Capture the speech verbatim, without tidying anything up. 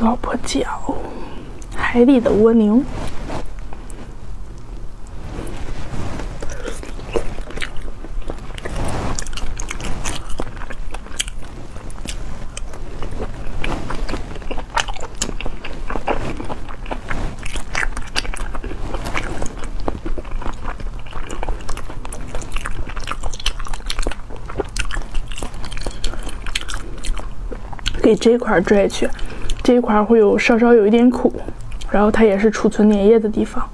老婆饺，海里的蜗牛。 给这块拽去，这块会有稍稍有一点苦，然后它也是储存粘液的地方。